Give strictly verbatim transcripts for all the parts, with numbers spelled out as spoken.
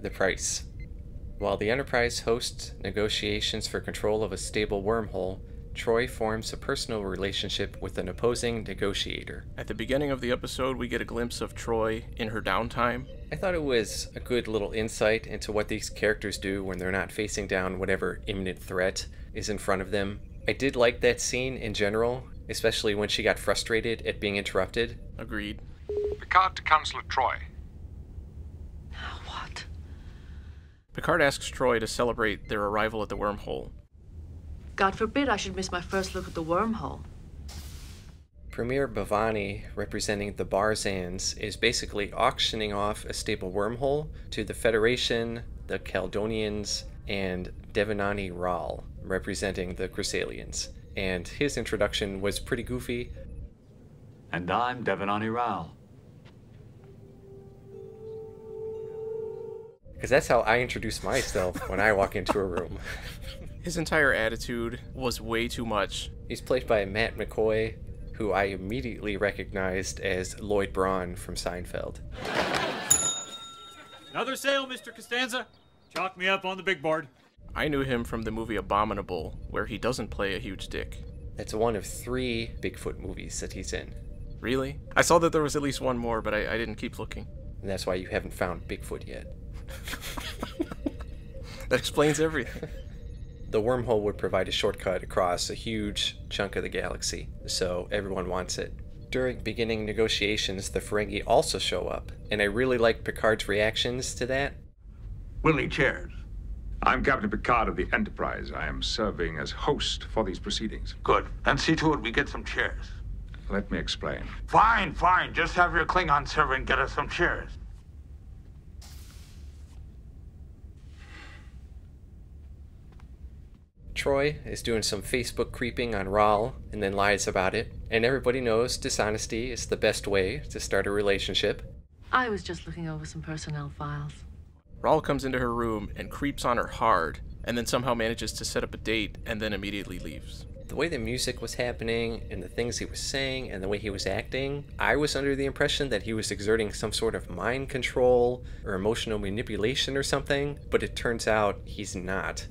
The Price. While the Enterprise hosts negotiations for control of a stable wormhole, Troi forms a personal relationship with an opposing negotiator. At the beginning of the episode, we get a glimpse of Troi in her downtime. I thought it was a good little insight into what these characters do when they're not facing down whatever imminent threat is in front of them. I did like that scene in general, especially when she got frustrated at being interrupted. Agreed. Picard to Counselor Troi. What? Picard asks Troi to celebrate their arrival at the wormhole. God forbid I should miss my first look at the wormhole. Premier Bhavani, representing the Barzans, is basically auctioning off a stable wormhole to the Federation, the Caldonians, and Devinoni Ral, representing the Chrysalians. And his introduction was pretty goofy. And I'm Devinoni Ral. Because that's how I introduce myself when I walk into a room. His entire attitude was way too much. He's played by Matt McCoy, who I immediately recognized as Lloyd Braun from Seinfeld. Another sale, Mister Costanza. Chalk me up on the big board. I knew him from the movie Abominable, where he doesn't play a huge dick. That's one of three Bigfoot movies that he's in. Really? I saw that there was at least one more, but I, I didn't keep looking. And that's why you haven't found Bigfoot yet. That explains everything. The wormhole would provide a shortcut across a huge chunk of the galaxy, so everyone wants it. During beginning negotiations, the Ferengi also show up, and I really like Picard's reactions to that. Willie Chairs. I'm Captain Picard of the Enterprise. I am serving as host for these proceedings. Good. And see to it we get some chairs. Let me explain. Fine, fine. Just have your Klingon servant get us some chairs. Troi is doing some Facebook creeping on Ral and then lies about it. And everybody knows dishonesty is the best way to start a relationship. I was just looking over some personnel files. Ral comes into her room and creeps on her hard, and then somehow manages to set up a date and then immediately leaves. The way the music was happening and the things he was saying and the way he was acting, I was under the impression that he was exerting some sort of mind control or emotional manipulation or something, but it turns out he's not.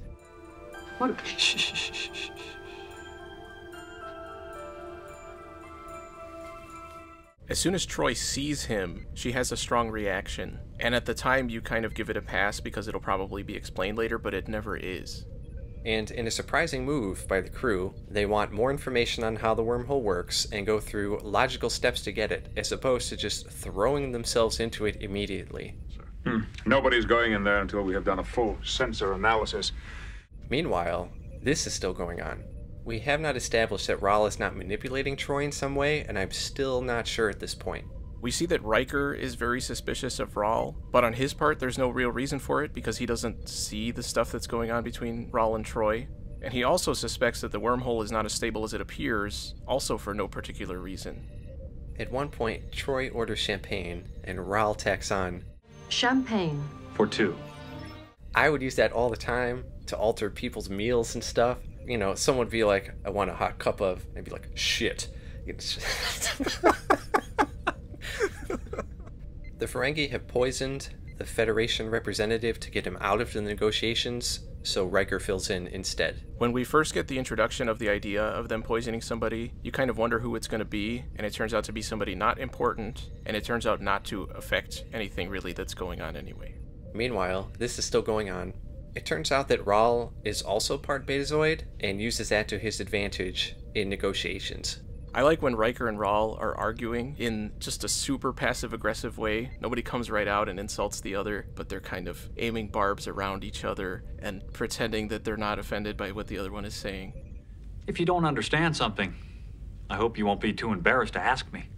What? Shh, shh, shh, shh. As soon as Troi sees him, she has a strong reaction. And at the time, you kind of give it a pass because it'll probably be explained later, but it never is. And in a surprising move by the crew, they want more information on how the wormhole works and go through logical steps to get it, as opposed to just throwing themselves into it immediately. Hmm. Nobody's going in there until we have done a full sensor analysis. Meanwhile, this is still going on. We have not established that Ral is not manipulating Troi in some way, and I'm still not sure at this point. We see that Riker is very suspicious of Ral, but on his part, there's no real reason for it because he doesn't see the stuff that's going on between Ral and Troi. And he also suspects that the wormhole is not as stable as it appears, also for no particular reason. At one point, Troi orders champagne, and Ral tacks on, "Champagne. For two." I would use that all the time to alter people's meals and stuff. You know, someone would be like, "I want a hot cup of," and I'd be like, "Shit." The Ferengi have poisoned the Federation representative to get him out of the negotiations, so Riker fills in instead. When we first get the introduction of the idea of them poisoning somebody, you kind of wonder who it's going to be, and it turns out to be somebody not important, and it turns out not to affect anything really that's going on anyway. Meanwhile, this is still going on. It turns out that Ral is also part Betazoid, and uses that to his advantage in negotiations. I like when Riker and Ral are arguing in just a super passive-aggressive way. Nobody comes right out and insults the other, but they're kind of aiming barbs around each other and pretending that they're not offended by what the other one is saying. If you don't understand something, I hope you won't be too embarrassed to ask me.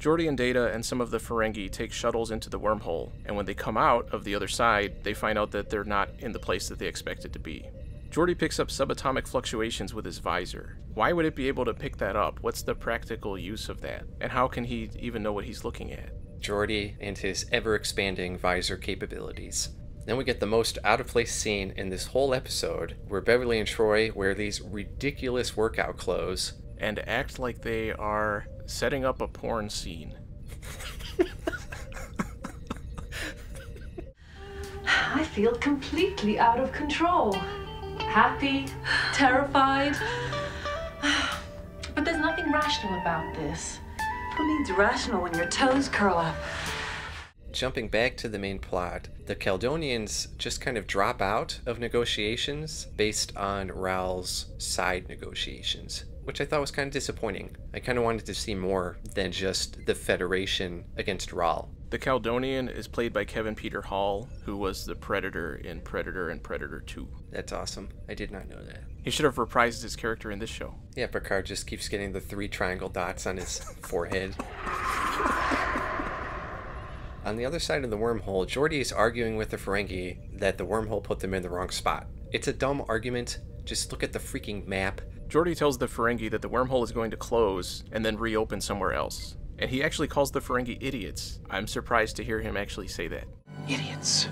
Geordi and Data and some of the Ferengi take shuttles into the wormhole, and when they come out of the other side, they find out that they're not in the place that they expected to be. Geordi picks up subatomic fluctuations with his visor. Why would it be able to pick that up? What's the practical use of that? And how can he even know what he's looking at? Geordi and his ever-expanding visor capabilities. Then we get the most out-of-place scene in this whole episode, where Beverly and Troi wear these ridiculous workout clothes and act like they are setting up a porn scene. feel completely out of control. Happy, terrified. But there's nothing rational about this. Who needs rational when your toes curl up? Jumping back to the main plot, the Caldonians just kind of drop out of negotiations based on Ral's side negotiations, which I thought was kind of disappointing. I kind of wanted to see more than just the Federation against Ral. The Caldonian is played by Kevin Peter Hall, who was the Predator in Predator and Predator two. That's awesome. I did not know that. He should have reprised his character in this show. Yeah, Picard just keeps getting the three triangle dots on his forehead. On the other side of the wormhole, Geordi is arguing with the Ferengi that the wormhole put them in the wrong spot. It's a dumb argument. Just look at the freaking map. Geordi tells the Ferengi that the wormhole is going to close and then reopen somewhere else. And he actually calls the Ferengi idiots. I'm surprised to hear him actually say that. Idiots.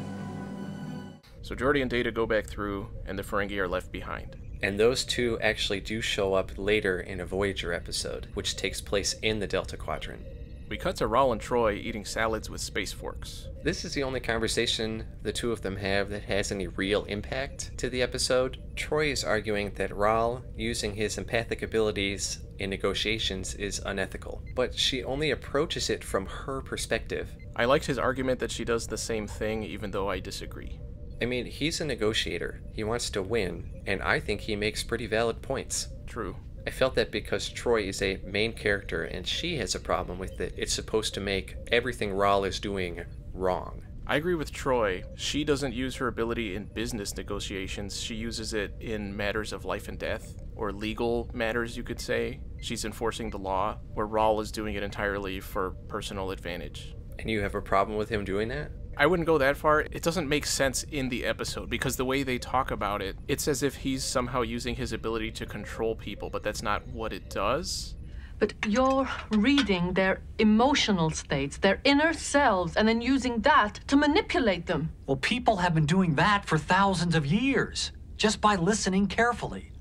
So Geordi and Data go back through, and the Ferengi are left behind. And those two actually do show up later in a Voyager episode, which takes place in the Delta Quadrant. We cut to Ral and Troi eating salads with space forks. This is the only conversation the two of them have that has any real impact to the episode. Troi is arguing that Ral, using his empathic abilities in negotiations, is unethical, but she only approaches it from her perspective. I liked his argument that she does the same thing, even though I disagree. I mean, he's a negotiator. He wants to win, and I think he makes pretty valid points. True. I felt that because Troi is a main character and she has a problem with it, it's supposed to make everything Ral is doing wrong. I agree with Troi. She doesn't use her ability in business negotiations. She uses it in matters of life and death, or legal matters, you could say. She's enforcing the law, where Ral is doing it entirely for personal advantage. And you have a problem with him doing that? I wouldn't go that far. It doesn't make sense in the episode, because the way they talk about it, it's as if he's somehow using his ability to control people, but that's not what it does. But you're reading their emotional states, their inner selves, and then using that to manipulate them. Well, people have been doing that for thousands of years, just by listening carefully,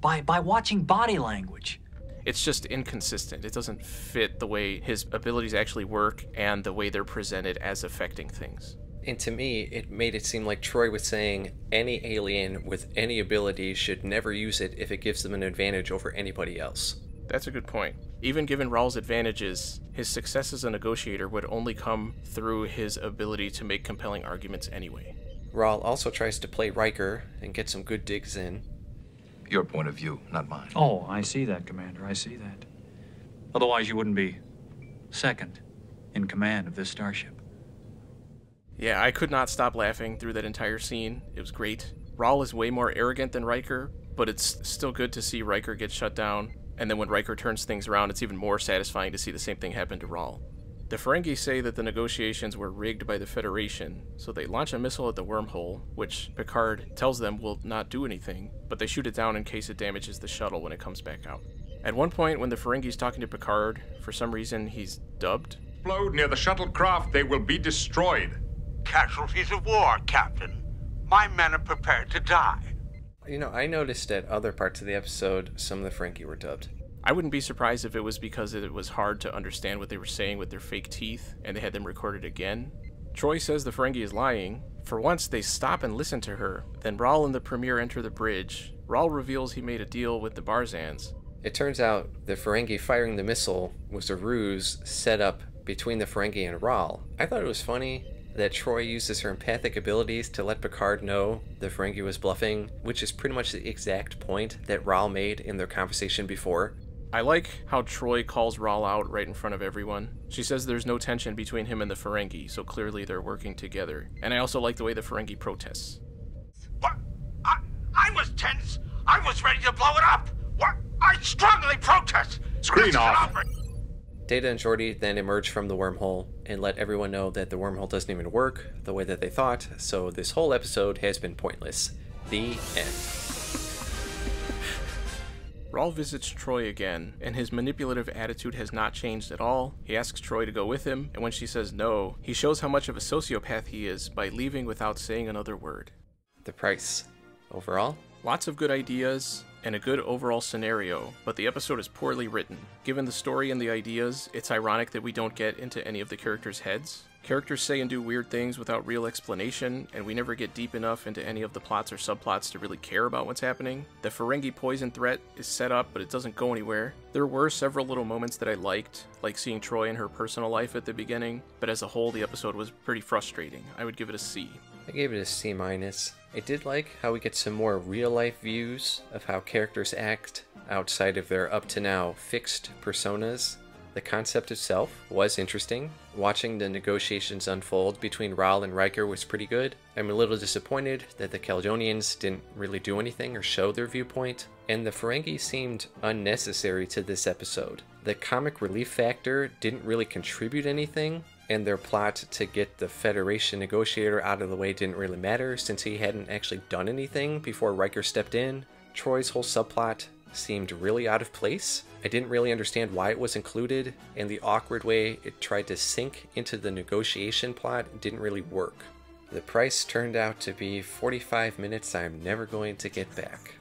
by, by watching body language. It's just inconsistent. It doesn't fit the way his abilities actually work and the way they're presented as affecting things. And to me, it made it seem like Troi was saying any alien with any ability should never use it if it gives them an advantage over anybody else. That's a good point. Even given Ral's advantages, his success as a negotiator would only come through his ability to make compelling arguments anyway. Ral also tries to play Riker and get some good digs in. Your point of view, not mine. Oh, I see that, Commander. I see that. Otherwise, you wouldn't be second in command of this starship. Yeah, I could not stop laughing through that entire scene. It was great. Ral is way more arrogant than Riker, but it's still good to see Riker get shut down. And then when Riker turns things around, it's even more satisfying to see the same thing happen to Ral. The Ferengi say that the negotiations were rigged by the Federation, so they launch a missile at the wormhole, which Picard tells them will not do anything, but they shoot it down in case it damages the shuttle when it comes back out. At one point, when the Ferengi's talking to Picard, for some reason he's dubbed. Explode near the shuttlecraft, they will be destroyed. Casualties of war, Captain. My men are prepared to die. You know, I noticed at other parts of the episode, some of the Ferengi were dubbed. I wouldn't be surprised if it was because it was hard to understand what they were saying with their fake teeth, and they had them recorded again. Troi says the Ferengi is lying. For once, they stop and listen to her. Then Ral and the Premier enter the bridge. Ral reveals he made a deal with the Barzans. It turns out the Ferengi firing the missile was a ruse set up between the Ferengi and Ral. I thought it was funny that Troi uses her empathic abilities to let Picard know the Ferengi was bluffing, which is pretty much the exact point that Ral made in their conversation before. I like how Troi calls Ral out right in front of everyone. She says there's no tension between him and the Ferengi, so clearly they're working together. And I also like the way the Ferengi protests. What? I, I was tense. I was ready to blow it up. What? I strongly protest. Screen off. Data and Geordi then emerge from the wormhole and let everyone know that the wormhole doesn't even work the way that they thought, so this whole episode has been pointless. The end. Ral visits Troi again, and his manipulative attitude has not changed at all. He asks Troi to go with him, and when she says no, he shows how much of a sociopath he is by leaving without saying another word. The Price. Overall? Lots of good ideas, and a good overall scenario, but the episode is poorly written. Given the story and the ideas, it's ironic that we don't get into any of the characters' heads. Characters say and do weird things without real explanation, and we never get deep enough into any of the plots or subplots to really care about what's happening. The Ferengi poison threat is set up, but it doesn't go anywhere. There were several little moments that I liked, like seeing Troi in her personal life at the beginning, but as a whole, the episode was pretty frustrating. I would give it a C. I gave it a C minus. I did like how we get some more real-life views of how characters act outside of their up-to-now fixed personas. The concept itself was interesting. Watching the negotiations unfold between Ral and Riker was pretty good. I'm a little disappointed that the Caldonians didn't really do anything or show their viewpoint, and the Ferengi seemed unnecessary to this episode. The comic relief factor didn't really contribute anything, and their plot to get the Federation negotiator out of the way didn't really matter since he hadn't actually done anything before Riker stepped in. Troi's whole subplot seemed really out of place. I didn't really understand why it was included, and the awkward way it tried to sink into the negotiation plot didn't really work. The Price turned out to be forty-five minutes I'm never going to get back.